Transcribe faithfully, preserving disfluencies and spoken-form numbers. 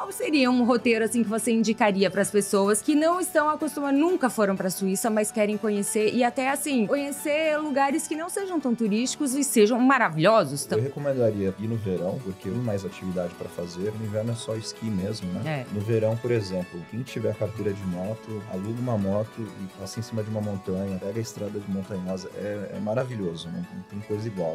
Qual seria um roteiro assim que você indicaria para as pessoas que não estão acostumadas, nunca foram para a Suíça, mas querem conhecer e até assim, conhecer lugares que não sejam tão turísticos e sejam maravilhosos também? Eu recomendaria ir no verão, porque tem mais atividade para fazer. No inverno é só esqui mesmo, né? É. No verão, por exemplo, quem tiver carteira de moto, aluga uma moto e passa em cima de uma montanha, pega a estrada de montanhosa, é, é maravilhoso, não, não tem coisa igual.